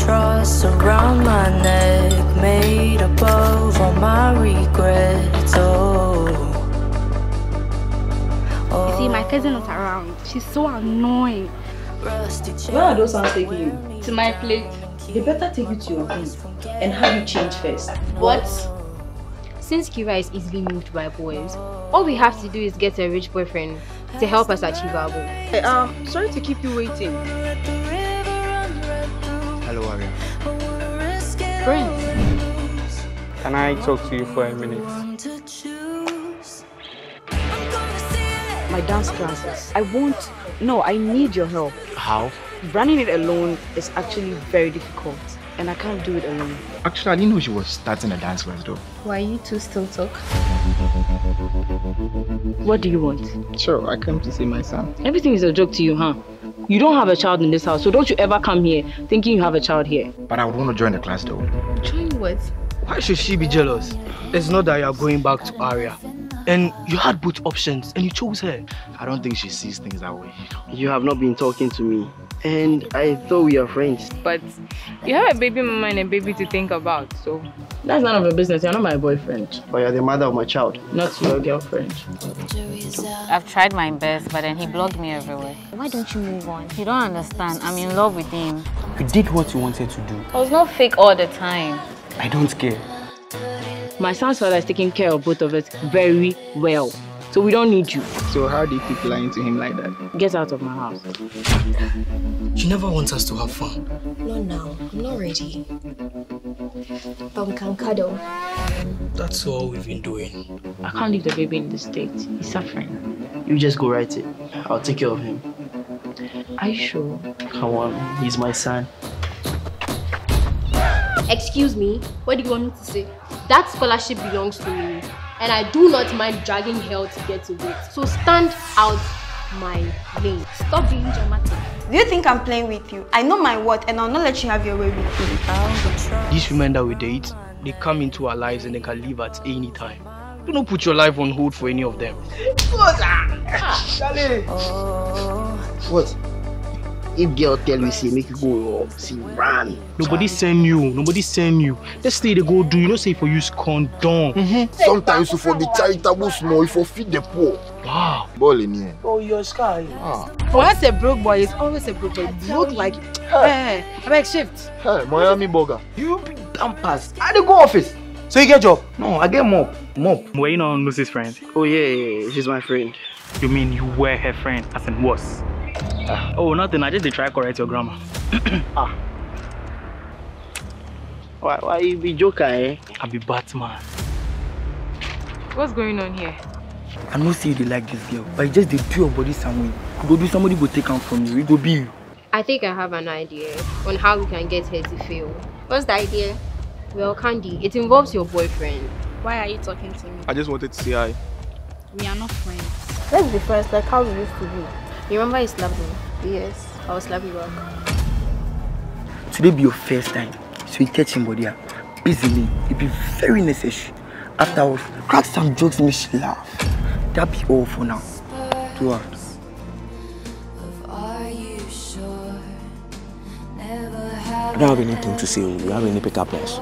albatross around my neck, made above all my regrets. Oh. You see, my cousin is around. She's so annoying. Where are those ones taking you? To my place. They better take you to your room and have you change first. What? Since Kira is easily moved by boys, all we have to do is get a rich boyfriend to help us achieve our goal. Hey, sorry to keep you waiting. Hello, Aria. Friends. Can I talk to you for a minute? My dance classes. I need your help. How? Running it alone is actually very difficult, and I can't do it alone. Actually, I didn't know she was starting a dance class though. Why you two still talk? What do you want? Sure, I came to see my son. Everything is a joke to you, huh? You don't have a child in this house, so don't you ever come here thinking you have a child here. But I would want to join the class though. Join what? Why should she be jealous? It's not that you are going back to Aria. And you had both options and you chose her. I don't think she sees things that way. You have not been talking to me. And I thought we are friends. But you have a baby mama and a baby to think about, so... That's none of your business. You're not my boyfriend. But you're the mother of my child. Not your girlfriend. I've tried my best, but then he blocked me everywhere. Why don't you move on? You don't understand. I'm in love with him. You did what you wanted to do. I was not fake all the time. I don't care. My son's father is taking care of both of us very well. So we don't need you. So how do you keep lying to him like that? Get out of my house. She never wants us to have fun. Not now. I'm not ready. But we can cuddle. That's all we've been doing. I can't leave the baby in this state. He's suffering. You just go write it. I'll take care of him. Are you sure? Come on. He's my son. Excuse me. What do you want me to say? That scholarship belongs to me. And I do not mind dragging hell to get away. So stand out my lane. Stop being dramatic. Do you think I'm playing with you? I know my worth and I'll not let you have your way with me. These women that we date, they come into our lives and they can leave at any time. Do not put your life on hold for any of them. What? If girl tell me, say, make you go up, see, run. Nobody send you, nobody send you. Let's say they go do, you know, say for use condom. Sometimes you for the charitable small, you for feed the poor. Wow. Ball in here. Oh, your sky. Wow. Once a broke boy, it's always a broke boy. Broke like, hey, I'm shift. Hey, Miami burger. You be dumpers. I don't go office. So you get job? No, I get mop. Mop. Well, you know Lucy's friend. Oh, yeah, she's my friend. You mean you were her friend, as in worse? Oh, nothing. I just did try to correct your grammar. Why you be joker, eh? I be Batman. What's going on here? I know see you they like this girl, but just they do your body somewhere. Go do somebody go take out from you. It go be you. I think I have an idea on how we can get her to fail. What's the idea? Well, Candy, it involves your boyfriend. Why are you talking to me? I just wanted to say hi. We are not friends. Let's be friends like how we used to be. You remember I slapped me? Yes, I will slap you back. Today be your first time, so you catch him body up. Busily, it be very necessary. Afterwards, crack some jokes and make she laugh. That be all for now. Do her. I don't have anything to say. We have any pickup lines.